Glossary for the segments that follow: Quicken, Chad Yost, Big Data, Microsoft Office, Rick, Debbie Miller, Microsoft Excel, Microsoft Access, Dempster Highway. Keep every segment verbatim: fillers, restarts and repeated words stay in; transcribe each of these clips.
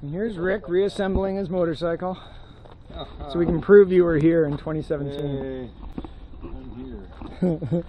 And here's Rick reassembling his motorcycle. Uh-huh. So we can prove you were here in twenty seventeen. Hey, I'm here.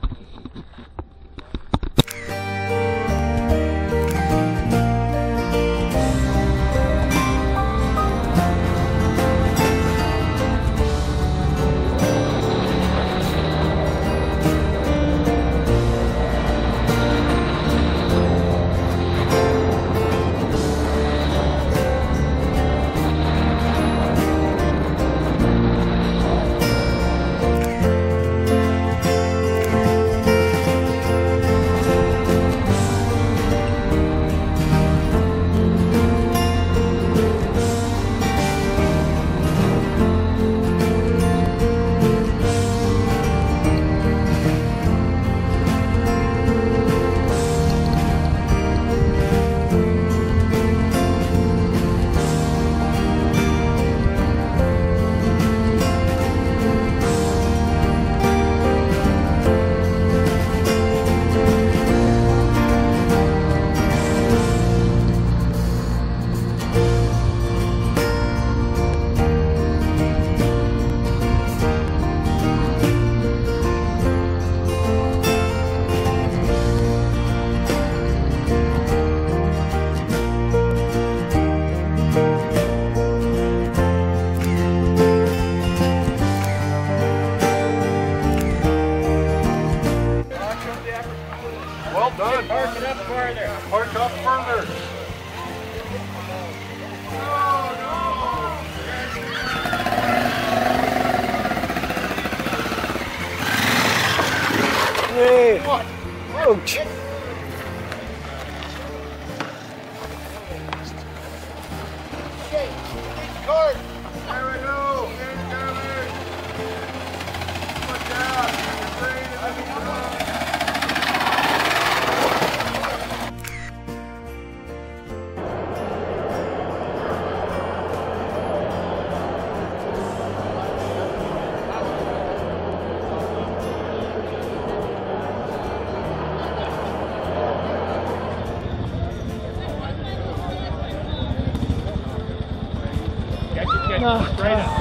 No. Straight up,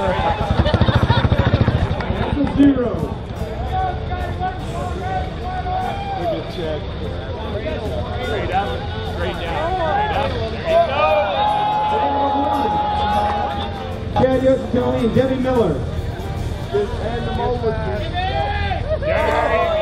straight up. Zero. Look at check. Straight up, straight down, straight up. There you go. Chad Yost and Debbie Miller. Just hand them over to there you go.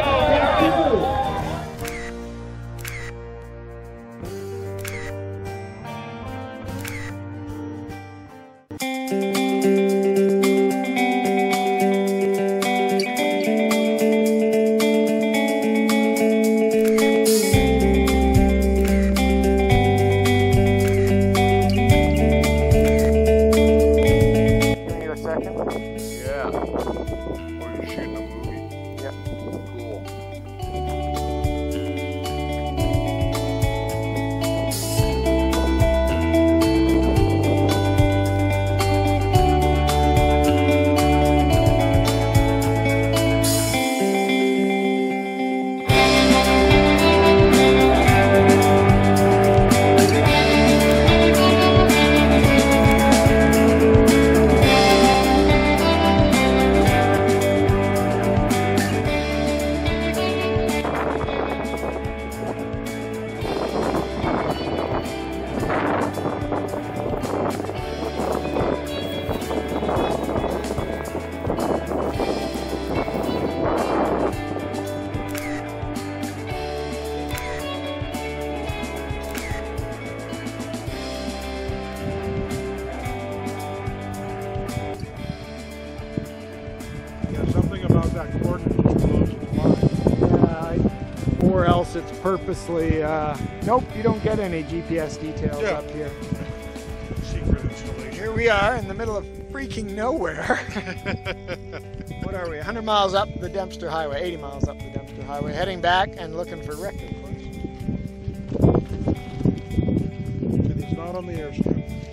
It's purposely, uh, nope, you don't get any G P S details yeah. up here. Secret installation. Here we are in the middle of freaking nowhere. What are we, one hundred miles up the Dempster Highway, eighty miles up the Dempster Highway, heading back and looking for Rick, of course. And he's not on the airstrip.